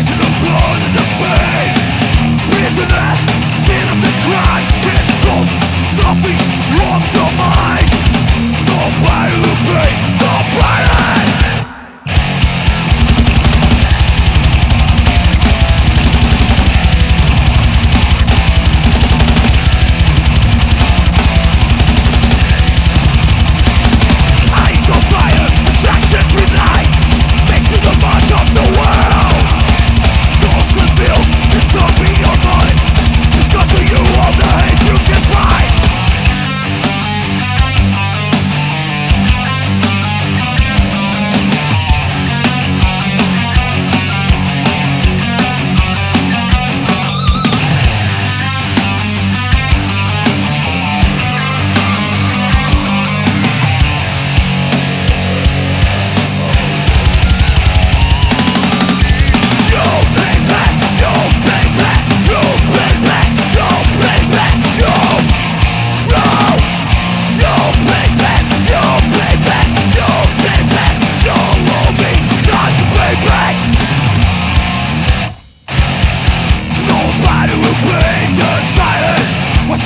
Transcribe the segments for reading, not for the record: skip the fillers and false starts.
passion, the blood and the pain. Prisoner, sin of the crime. It's cold, nothing robs your mind. Nobody will pay, nobody.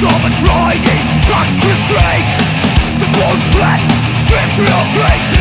Trauma, trying, toxic disgrace. The cold sweat dripped to your face.